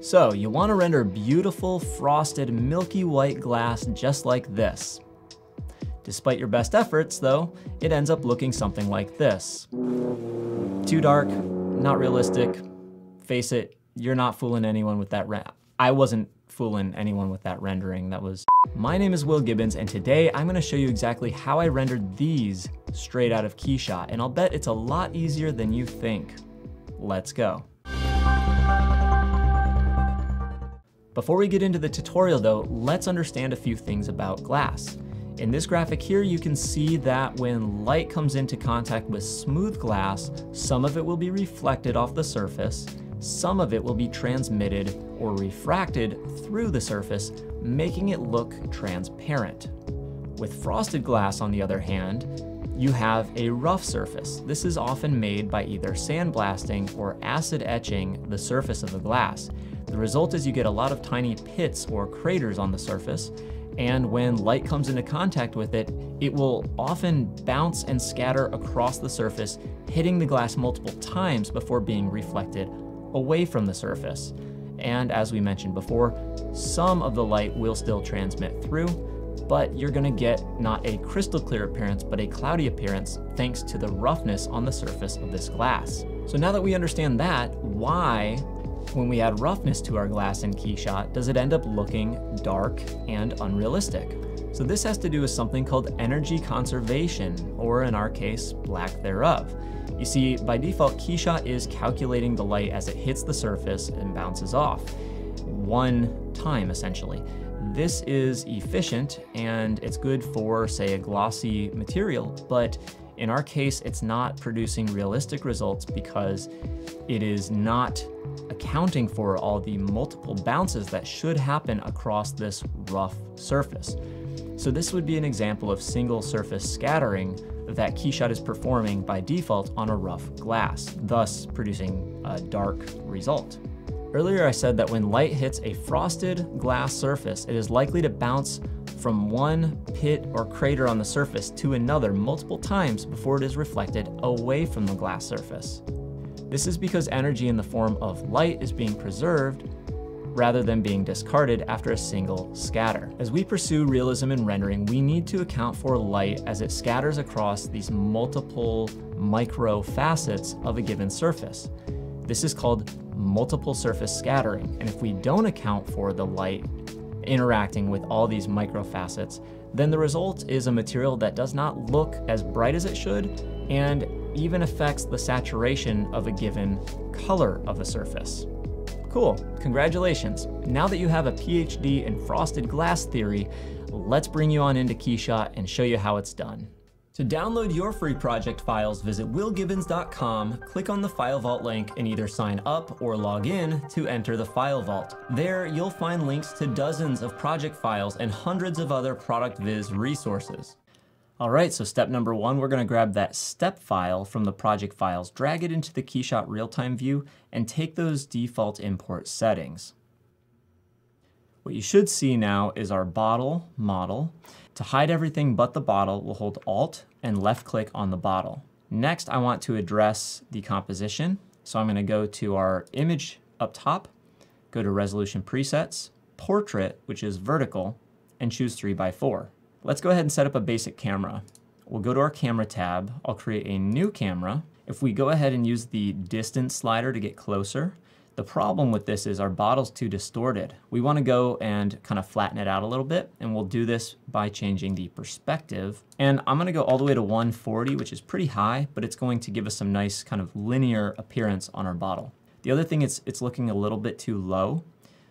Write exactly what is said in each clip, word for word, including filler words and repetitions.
So you want to render beautiful, frosted, milky white glass just like this. Despite your best efforts, though, it ends up looking something like this. Too dark, not realistic. Face it, you're not fooling anyone with that rap. I wasn't fooling anyone with that rendering. That was. My name is Will Gibbons, and today I'm going to show you exactly how I rendered these straight out of KeyShot, and I'll bet it's a lot easier than you think. Let's go. Before we get into the tutorial though, let's understand a few things about glass. In this graphic here, you can see that when light comes into contact with smooth glass, some of it will be reflected off the surface, some of it will be transmitted or refracted through the surface, making it look transparent. With frosted glass, on the other hand, you have a rough surface. This is often made by either sandblasting or acid etching the surface of the glass. The result is you get a lot of tiny pits or craters on the surface, and when light comes into contact with it, it will often bounce and scatter across the surface, hitting the glass multiple times before being reflected away from the surface. And as we mentioned before, some of the light will still transmit through, but you're gonna get not a crystal clear appearance, but a cloudy appearance thanks to the roughness on the surface of this glass. So now that we understand that, why, when we add roughness to our glass in KeyShot, does it end up looking dark and unrealistic? So this has to do with something called energy conservation, or in our case, lack thereof. You see, by default, KeyShot is calculating the light as it hits the surface and bounces off one time, essentially. This is efficient and it's good for, say, a glossy material, but in our case, it's not producing realistic results because it is not accounting for all the multiple bounces that should happen across this rough surface. So this would be an example of single surface scattering that KeyShot is performing by default on a rough glass, thus producing a dark result. Earlier I said that when light hits a frosted glass surface, it is likely to bounce from one pit or crater on the surface to another multiple times before it is reflected away from the glass surface. This is because energy in the form of light is being preserved rather than being discarded after a single scatter. As we pursue realism in rendering, we need to account for light as it scatters across these multiple micro facets of a given surface. This is called multiple surface scattering. And if we don't account for the light interacting with all these micro facets, then the result is a material that does not look as bright as it should and even affects the saturation of a given color of a surface. Cool, congratulations. Now that you have a PhD in frosted glass theory, let's bring you on into KeyShot and show you how it's done. To download your free project files, visit will gibbons dot com, click on the File Vault link, and either sign up or log in to enter the File Vault. There, you'll find links to dozens of project files and hundreds of other Product Viz resources. All right, so step number one, we're gonna grab that step file from the project files, drag it into the KeyShot real-time view, and take those default import settings. What you should see now is our bottle model. To hide everything but the bottle, we'll hold Alt and left-click on the bottle. Next, I want to address the composition. So I'm gonna go to our image up top, go to Resolution Presets, Portrait, which is vertical, and choose three by four. Let's go ahead and set up a basic camera. We'll go to our camera tab. I'll create a new camera. If we go ahead and use the distance slider to get closer, the problem with this is our bottle's too distorted. We want to go and kind of flatten it out a little bit, and we'll do this by changing the perspective. And I'm going to go all the way to one forty, which is pretty high, but it's going to give us some nice kind of linear appearance on our bottle. The other thing is it's looking a little bit too low.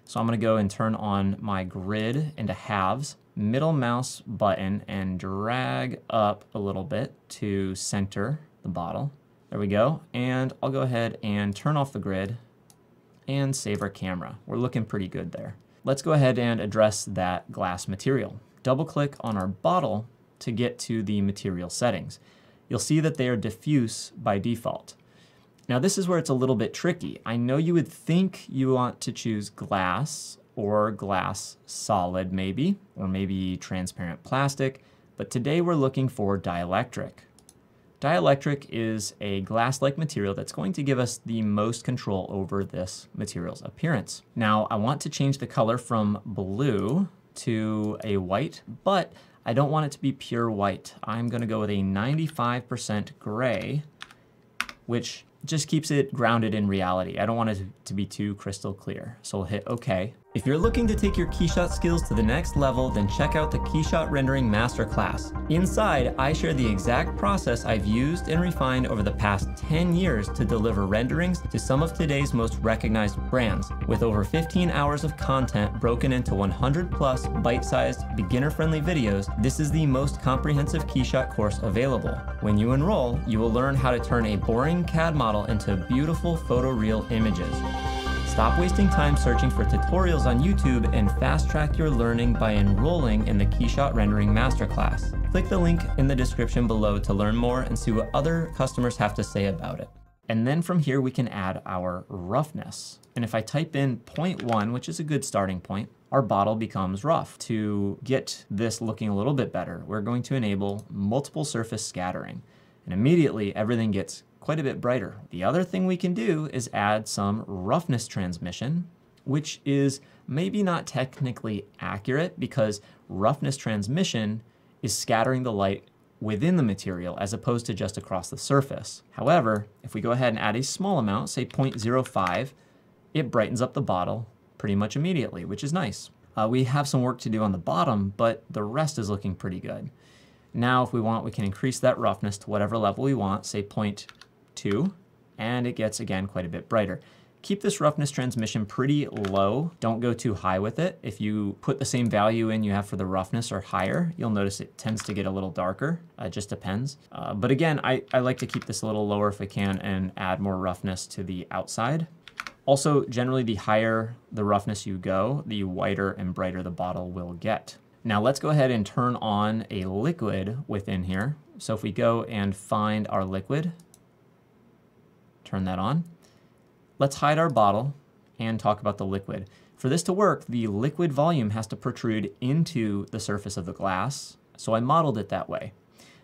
So I'm going to go and turn on my grid into halves, middle mouse button, and drag up a little bit to center the bottle. There we go. And I'll go ahead and turn off the grid and save our camera. We're looking pretty good there. Let's go ahead and address that glass material. Double click on our bottle to get to the material settings. You'll see that they are diffuse by default. Now this is where it's a little bit tricky. I know you would think you want to choose glass or glass solid maybe, or maybe transparent plastic, but today we're looking for dielectric. Dielectric is a glass-like material that's going to give us the most control over this material's appearance. Now, I want to change the color from blue to a white, but I don't want it to be pure white. I'm gonna go with a ninety-five percent gray, which just keeps it grounded in reality. I don't want it to be too crystal clear. So we'll hit OK. If you're looking to take your KeyShot skills to the next level, then check out the KeyShot Rendering Masterclass. Inside, I share the exact process I've used and refined over the past ten years to deliver renderings to some of today's most recognized brands, with over fifteen hours of content broken into one hundred plus bite-sized, beginner-friendly videos. This is the most comprehensive KeyShot course available. When you enroll, you will learn how to turn a boring C A D model into beautiful photoreal images. Stop wasting time searching for tutorials on YouTube and fast-track your learning by enrolling in the KeyShot Rendering Masterclass. Click the link in the description below to learn more and see what other customers have to say about it. And then from here, we can add our roughness. And if I type in zero point one, which is a good starting point, our bottle becomes rough. To get this looking a little bit better, we're going to enable multiple surface scattering. And immediately, everything gets quite a bit brighter. The other thing we can do is add some roughness transmission, which is maybe not technically accurate because roughness transmission is scattering the light within the material as opposed to just across the surface. However, if we go ahead and add a small amount, say zero point zero five, it brightens up the bottle pretty much immediately, which is nice. Uh, we have some work to do on the bottom, but the rest is looking pretty good. Now, if we want, we can increase that roughness to whatever level we want, say zero point two, and it gets, again, quite a bit brighter. Keep this roughness transmission pretty low. Don't go too high with it. If you put the same value in you have for the roughness or higher, you'll notice it tends to get a little darker. It just depends. Uh, but again, I, I like to keep this a little lower if I can and add more roughness to the outside. Also, generally, the higher the roughness you go, the whiter and brighter the bottle will get. Now let's go ahead and turn on a liquid within here. So if we go and find our liquid, turn that on. Let's hide our bottle and talk about the liquid. For this to work, the liquid volume has to protrude into the surface of the glass, so I modeled it that way.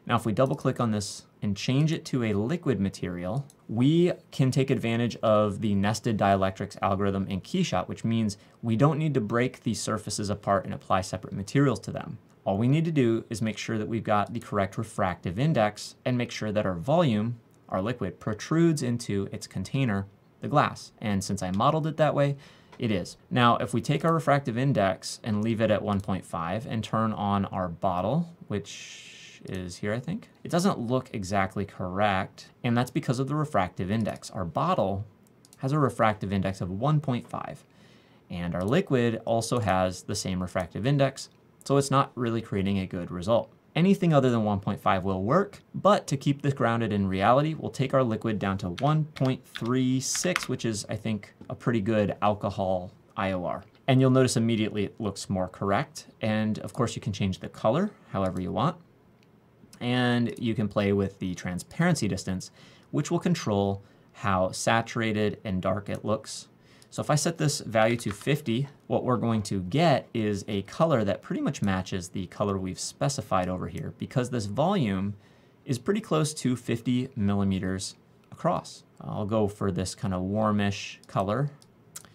Now if we double click on this and change it to a liquid material, we can take advantage of the nested dielectrics algorithm in KeyShot, which means we don't need to break these surfaces apart and apply separate materials to them. All we need to do is make sure that we've got the correct refractive index and make sure that our volume, our liquid, protrudes into its container, the glass. And since I modeled it that way, it is. Now, if we take our refractive index and leave it at one point five and turn on our bottle, which is here, I think. It doesn't look exactly correct, and that's because of the refractive index. Our bottle has a refractive index of one point five, and our liquid also has the same refractive index, so it's not really creating a good result. Anything other than one point five will work, but to keep this grounded in reality, we'll take our liquid down to one point three six, which is, I think, a pretty good alcohol I O R. And you'll notice immediately it looks more correct, and of course you can change the color however you want. And you can play with the transparency distance, which will control how saturated and dark it looks. So if I set this value to fifty, what we're going to get is a color that pretty much matches the color we've specified over here, because this volume is pretty close to fifty millimeters across. I'll go for this kind of warmish color.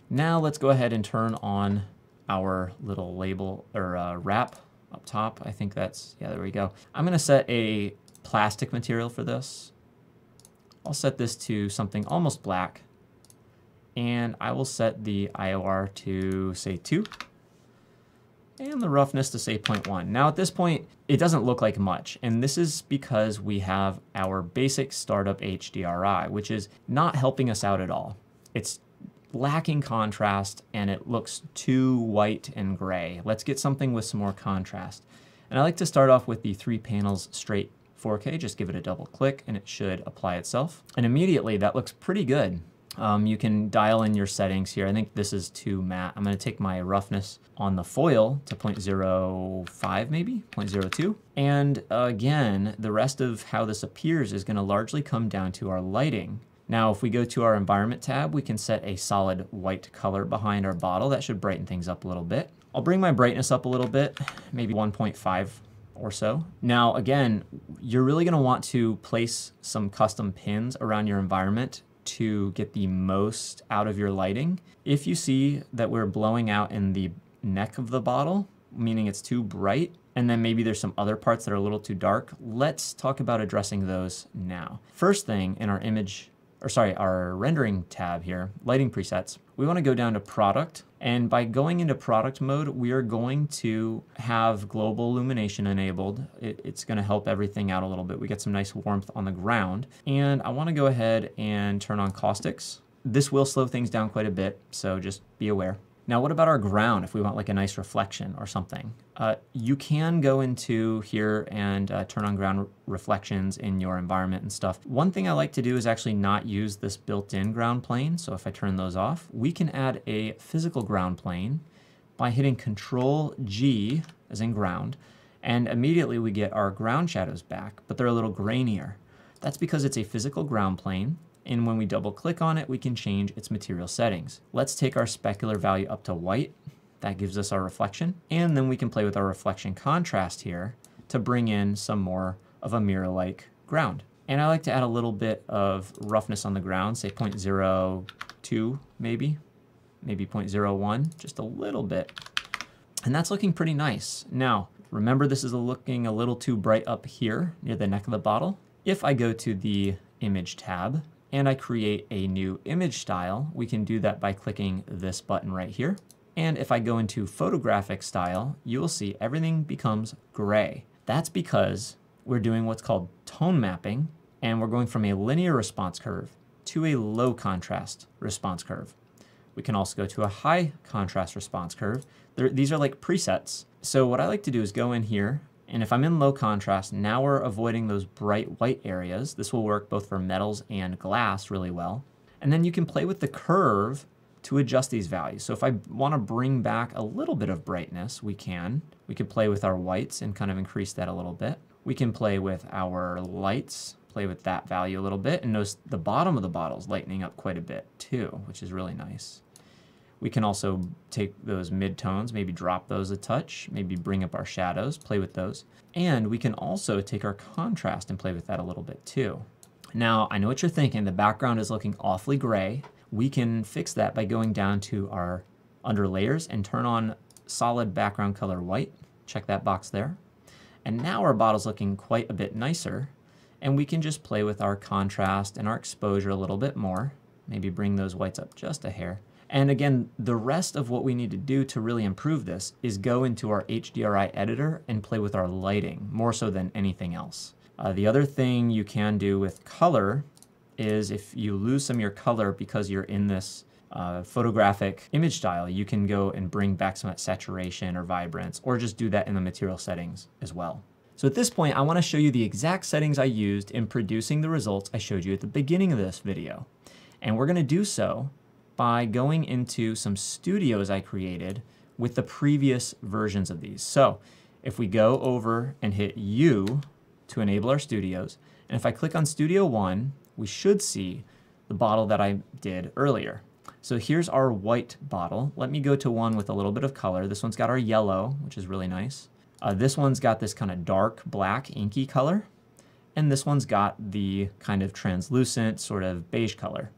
Now let's go ahead and turn on our little label or uh, wrap up top. I think that's, yeah, there we go. I'm going to set a plastic material for this. I'll set this to something almost black, and I will set the I O R to say two and the roughness to say zero point one. Now at this point, it doesn't look like much, and this is because we have our basic startup H D R I, which is not helping us out at all. It's lacking contrast, and it looks too white and gray. Let's get something with some more contrast. And I like to start off with the three panels straight four K. Just give it a double click and it should apply itself. And immediately that looks pretty good. Um, you can dial in your settings here. I think this is too matte. I'm going to take my roughness on the foil to zero point zero five, maybe zero point zero two. And again, the rest of how this appears is going to largely come down to our lighting. Now, if we go to our environment tab, we can set a solid white color behind our bottle. That should brighten things up a little bit. I'll bring my brightness up a little bit, maybe one point five or so. Now, again, you're really going to want to place some custom pins around your environment to get the most out of your lighting. If you see that we're blowing out in the neck of the bottle, meaning it's too bright, and then maybe there's some other parts that are a little too dark, let's talk about addressing those now. First thing in our image, or sorry, our rendering tab here, lighting presets, we want to go down to product. And by going into product mode, we are going to have global illumination enabled. It, it's going to help everything out a little bit. We get some nice warmth on the ground. And I want to go ahead and turn on caustics. This will slow things down quite a bit, so just be aware. Now, what about our ground if we want like a nice reflection or something? Uh, you can go into here and uh, turn on ground reflections in your environment and stuff. One thing I like to do is actually not use this built-in ground plane. So if I turn those off, we can add a physical ground plane by hitting Control G, as in ground, and immediately we get our ground shadows back, but they're a little grainier. That's because it's a physical ground plane. And when we double click on it, we can change its material settings. Let's take our specular value up to white. That gives us our reflection. And then we can play with our reflection contrast here to bring in some more of a mirror-like ground. And I like to add a little bit of roughness on the ground, say zero point zero two maybe, maybe zero point zero one, just a little bit. And that's looking pretty nice. Now, remember this is looking a little too bright up here near the neck of the bottle. If I go to the image tab, and I create a new image style, we can do that by clicking this button right here. And if I go into photographic style, you will see everything becomes gray. That's because we're doing what's called tone mapping, and we're going from a linear response curve to a low contrast response curve. We can also go to a high contrast response curve. There, these are like presets. So what I like to do is go in here, and if I'm in low contrast, now we're avoiding those bright white areas. This will work both for metals and glass really well. And then you can play with the curve to adjust these values. So if I want to bring back a little bit of brightness, we can. We could play with our whites and kind of increase that a little bit. We can play with our lights, play with that value a little bit. And notice the bottom of the bottle is lightening up quite a bit too, which is really nice. We can also take those mid-tones, maybe drop those a touch, maybe bring up our shadows, play with those. And we can also take our contrast and play with that a little bit too. Now, I know what you're thinking. The background is looking awfully gray. We can fix that by going down to our under layers and turn on solid background color white. Check that box there. And now our bottle's looking quite a bit nicer. And we can just play with our contrast and our exposure a little bit more. Maybe bring those whites up just a hair. And again, the rest of what we need to do to really improve this is go into our H D R I editor and play with our lighting more so than anything else. Uh, the other thing you can do with color is if you lose some of your color because you're in this uh, photographic image style, you can go and bring back some saturation or vibrance, or just do that in the material settings as well. So at this point, I want to show you the exact settings I used in producing the results I showed you at the beginning of this video. And we're going to do so by going into some studios I created with the previous versions of these. So if we go over and hit U to enable our studios, and if I click on Studio one, we should see the bottle that I did earlier. So here's our white bottle. Let me go to one with a little bit of color. This one's got our yellow, which is really nice. Uh, this one's got this kind of dark black inky color, and this one's got the kind of translucent sort of beige color.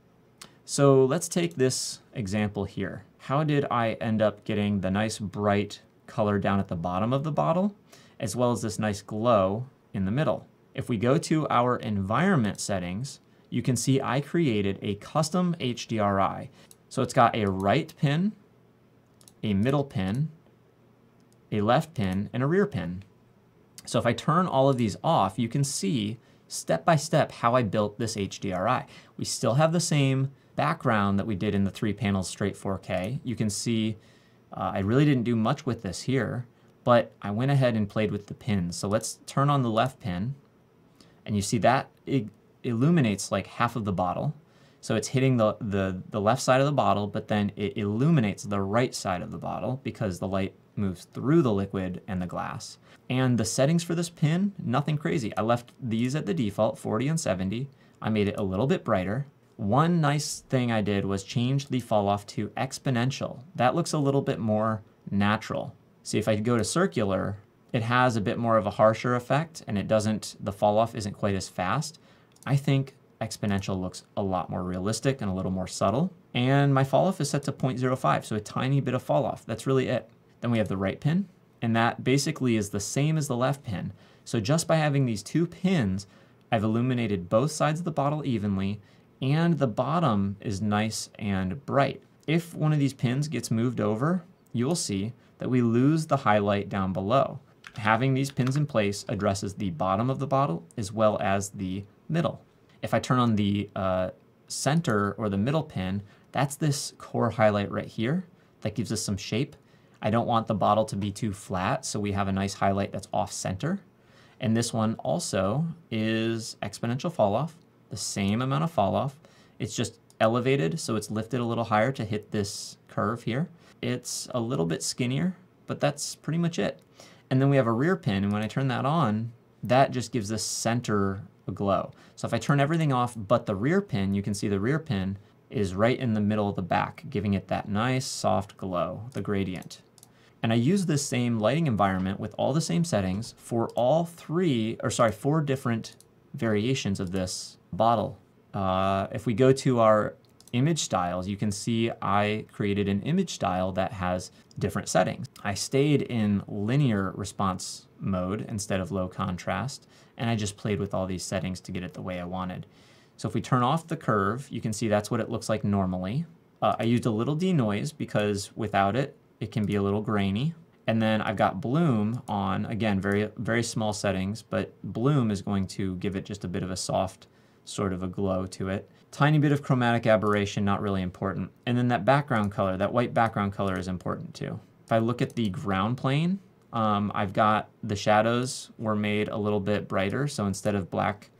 So let's take this example here. How did I end up getting the nice bright color down at the bottom of the bottle, as well as this nice glow in the middle? If we go to our environment settings, you can see I created a custom H D R I. So it's got a right pin, a middle pin, a left pin, and a rear pin. So if I turn all of these off, you can see step by step how I built this H D R I. We still have the same background that we did in the three panels straight four K. You can see uh, I really didn't do much with this here, but I went ahead and played with the pins. So let's turn on the left pin, and you see that it illuminates like half of the bottle. So it's hitting the, the, the left side of the bottle, but then it illuminates the right side of the bottle because the light moves through the liquid and the glass. And the settings for this pin, nothing crazy. I left these at the default, forty and seventy. I made it a little bit brighter. One nice thing I did was change the fall off to exponential. That looks a little bit more natural. See, if I go to circular, it has a bit more of a harsher effect, and it doesn't, the fall off isn't quite as fast. I think exponential looks a lot more realistic and a little more subtle. And my fall off is set to zero point zero five, so a tiny bit of fall off. That's really it. Then we have the right pin, and that basically is the same as the left pin. So just by having these two pins, I've illuminated both sides of the bottle evenly, and the bottom is nice and bright. If one of these pins gets moved over, you'll see that we lose the highlight down below. Having these pins in place addresses the bottom of the bottle as well as the middle. If I turn on the uh, center or the middle pin, that's this core highlight right here that gives us some shape. I don't want the bottle to be too flat, so we have a nice highlight that's off center. And this one also is exponential fall off, the same amount of fall off. It's just elevated, so it's lifted a little higher to hit this curve here. It's a little bit skinnier, but that's pretty much it. And then we have a rear pin, and when I turn that on, that just gives the center a glow. So if I turn everything off but the rear pin, you can see the rear pin is right in the middle of the back, giving it that nice soft glow, the gradient. And I use this same lighting environment with all the same settings for all three, or sorry, four different variations of this bottle. Uh, if we go to our image styles, you can see I created an image style that has different settings. I stayed in linear response mode instead of low contrast, and I just played with all these settings to get it the way I wanted. So if we turn off the curve, you can see that's what it looks like normally. Uh, I used a little denoise because without it, it can be a little grainy. And then I've got bloom on, again, very, very small settings, but bloom is going to give it just a bit of a soft sort of a glow to it. Tiny bit of chromatic aberration, not really important. And then that background color, that white background color is important too. If I look at the ground plane, um, I've got the shadows were made a little bit brighter. So instead of black,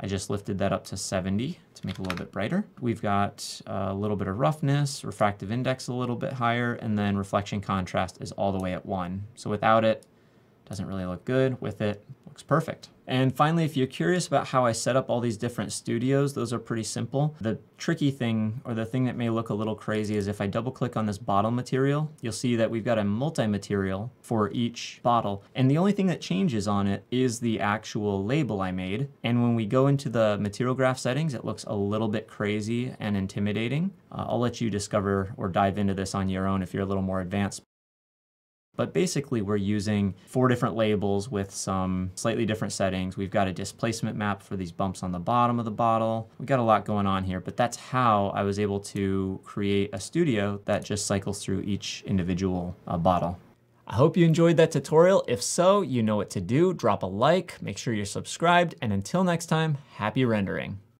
I just lifted that up to seventy to make it a little bit brighter. We've got a little bit of roughness, refractive index a little bit higher, and then reflection contrast is all the way at one. So without it, doesn't really look good. With it, looks perfect. And finally, if you're curious about how I set up all these different studios, those are pretty simple. The tricky thing, or the thing that may look a little crazy, is if I double click on this bottle material, you'll see that we've got a multi-material for each bottle. And the only thing that changes on it is the actual label I made. And when we go into the material graph settings, it looks a little bit crazy and intimidating. Uh, I'll let you discover or dive into this on your own if you're a little more advanced. But basically, we're using four different labels with some slightly different settings. We've got a displacement map for these bumps on the bottom of the bottle. We've got a lot going on here, but that's how I was able to create a studio that just cycles through each individual uh, bottle. I hope you enjoyed that tutorial. If so, you know what to do. Drop a like, make sure you're subscribed, and until next time, happy rendering.